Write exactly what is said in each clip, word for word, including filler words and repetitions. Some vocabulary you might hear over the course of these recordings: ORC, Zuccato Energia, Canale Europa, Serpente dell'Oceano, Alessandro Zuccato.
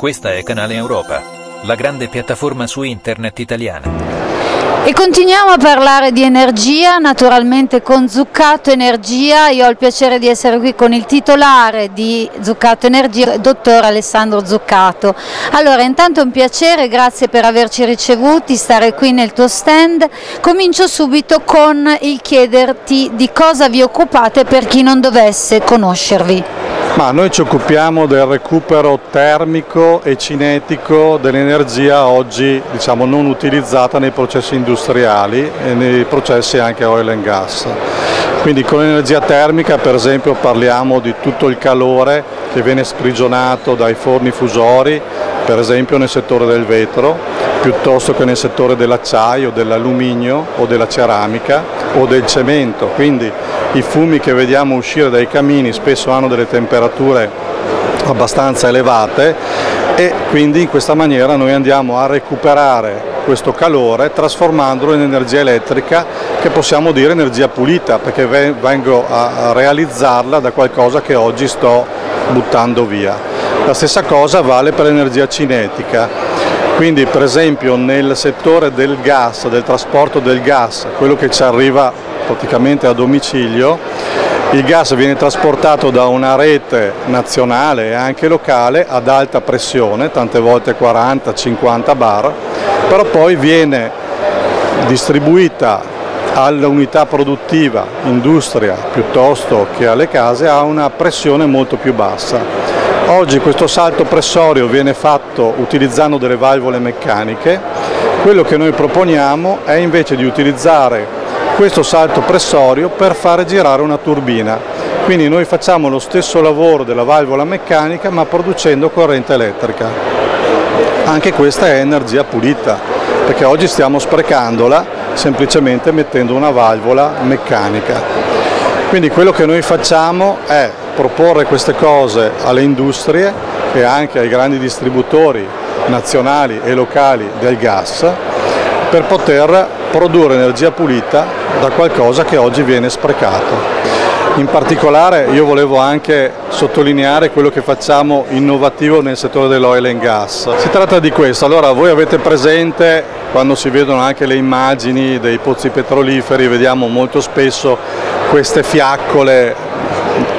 Questa è Canale Europa, la grande piattaforma su internet italiana. E continuiamo a parlare di energia, naturalmente con Zuccato Energia. Io ho il piacere di essere qui con il titolare di Zuccato Energia, il dottor Alessandro Zuccato. Allora, intanto è un piacere, grazie per averci ricevuti, stare qui nel tuo stand. Comincio subito con il chiederti di cosa vi occupate per chi non dovesse conoscervi. Ma noi ci occupiamo del recupero termico e cinetico dell'energia oggi, diciamo, non utilizzata nei processi industriali e nei processi anche oil and gas. Quindi con l'energia termica, per esempio, parliamo di tutto il calore che viene sprigionato dai forni fusori, per esempio nel settore del vetro, piuttosto che nel settore dell'acciaio, dell'alluminio o della ceramica o del cemento. Quindi i fumi che vediamo uscire dai camini spesso hanno delle temperature abbastanza elevate e quindi in questa maniera noi andiamo a recuperare questo calore trasformandolo in energia elettrica, che possiamo dire energia pulita, perché vengo a realizzarla da qualcosa che oggi sto buttando via. La stessa cosa vale per l'energia cinetica. Quindi per esempio nel settore del gas, del trasporto del gas, quello che ci arriva praticamente a domicilio, il gas viene trasportato da una rete nazionale e anche locale ad alta pressione, tante volte quaranta cinquanta bar, però poi viene distribuita all'unità produttiva, industria, piuttosto che alle case, a una pressione molto più bassa. Oggi questo salto pressorio viene fatto utilizzando delle valvole meccaniche. Quello che noi proponiamo è invece di utilizzare questo salto pressorio per fare girare una turbina. Quindi noi facciamo lo stesso lavoro della valvola meccanica, ma producendo corrente elettrica. Anche questa è energia pulita, perché oggi stiamo sprecandola semplicemente mettendo una valvola meccanica. Quindi quello che noi facciamo è proporre queste cose alle industrie e anche ai grandi distributori nazionali e locali del gas, per poter produrre energia pulita da qualcosa che oggi viene sprecato. In particolare io volevo anche sottolineare quello che facciamo innovativo nel settore dell'oil and gas. Si tratta di questo. Allora, voi avete presente, quando si vedono anche le immagini dei pozzi petroliferi, vediamo molto spesso queste fiaccole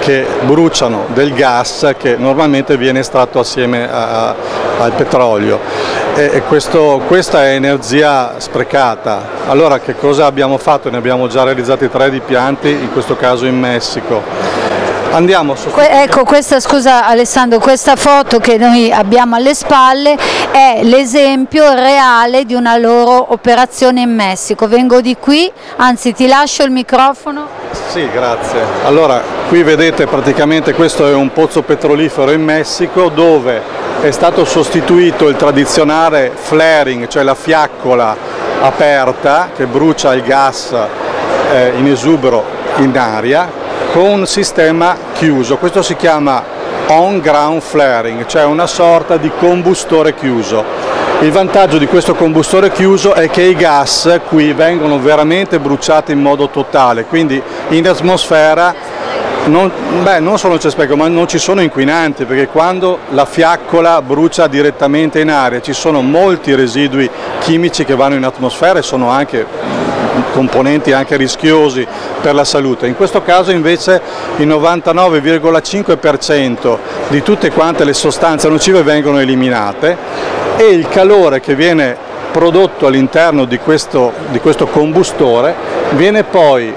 che bruciano del gas che normalmente viene estratto assieme a, al petrolio, e questo, questa è energia sprecata. Allora, che cosa abbiamo fatto? Ne abbiamo già realizzati tre di impianti, in questo caso in Messico. Andiamo a sostituire... Ecco, questa, scusa Alessandro, questa foto che noi abbiamo alle spalle è l'esempio reale di una loro operazione in Messico. Vengo di qui, anzi ti lascio il microfono. Sì, grazie. Allora, qui vedete praticamente questo è un pozzo petrolifero in Messico, dove è stato sostituito il tradizionale flaring, cioè la fiaccola aperta che brucia il gas eh, in esubero in aria, con un sistema chiuso. Questo si chiama on-ground flaring, cioè una sorta di combustore chiuso. Il vantaggio di questo combustore chiuso è che i gas qui vengono veramente bruciati in modo totale, quindi in atmosfera non, beh, non solo c'è specchio, ma non ci sono inquinanti, perché quando la fiaccola brucia direttamente in aria ci sono molti residui chimici che vanno in atmosfera e sono anche componenti anche rischiosi per la salute. In questo caso invece il novantanove virgola cinque per cento di tutte quante le sostanze nocive vengono eliminate, e il calore che viene prodotto all'interno di questo, di questo combustore viene poi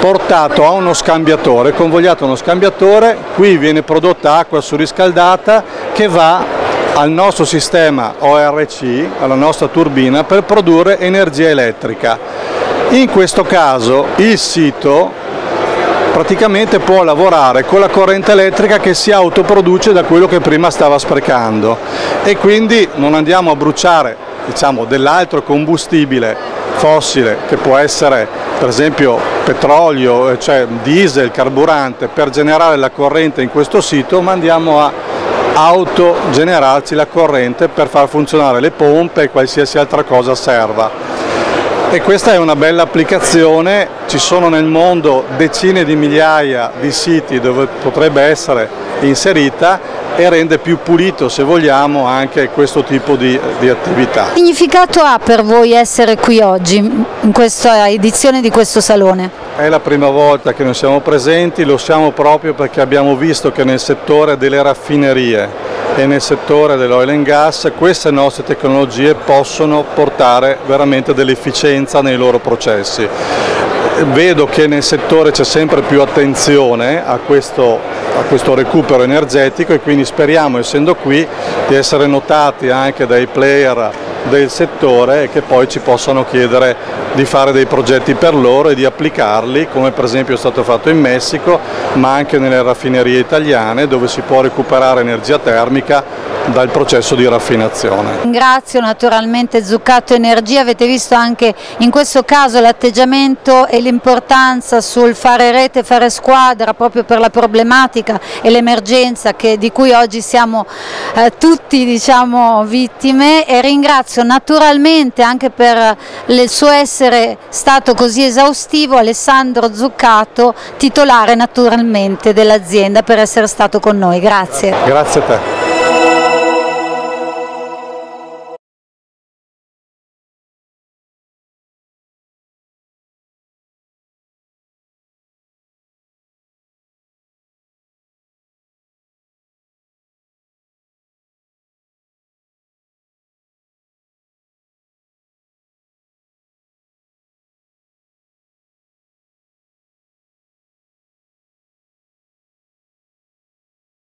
portato a uno scambiatore, convogliato a uno scambiatore, qui viene prodotta acqua surriscaldata che va al nostro sistema O R C, alla nostra turbina, per produrre energia elettrica. In questo caso il sito praticamente può lavorare con la corrente elettrica che si autoproduce da quello che prima stava sprecando, e quindi non andiamo a bruciare, diciamo, dell'altro combustibile fossile, che può essere per esempio petrolio, cioè diesel, carburante, per generare la corrente in questo sito, ma andiamo a autogenerarci la corrente per far funzionare le pompe e qualsiasi altra cosa serva. E questa è una bella applicazione. Ci sono nel mondo decine di migliaia di siti dove potrebbe essere inserita, e rende più pulito, se vogliamo, anche questo tipo di, di attività. Che significato ha per voi essere qui oggi, in questa edizione di questo salone? È la prima volta che noi siamo presenti, lo siamo proprio perché abbiamo visto che nel settore delle raffinerie e nel settore dell'oil and gas queste nostre tecnologie possono portare veramente dell'efficienza nei loro processi. Vedo che nel settore c'è sempre più attenzione a questo, a questo recupero energetico e quindi speriamo, essendo qui, di essere notati anche dai player del settore e che poi ci possano chiedere di fare dei progetti per loro e di applicarli, come per esempio è stato fatto in Messico, ma anche nelle raffinerie italiane dove si può recuperare energia termica dal processo di raffinazione. Ringrazio naturalmente Zuccato Energia, avete visto anche in questo caso l'atteggiamento e l'importanza sul fare rete, fare squadra, proprio per la problematica e l'emergenza di cui oggi siamo eh, tutti, diciamo, vittime, e ringrazio naturalmente anche per il suo essere stato così esaustivo Alessandro Zuccato, titolare naturalmente dell'azienda, per essere stato con noi. Grazie. Grazie a te.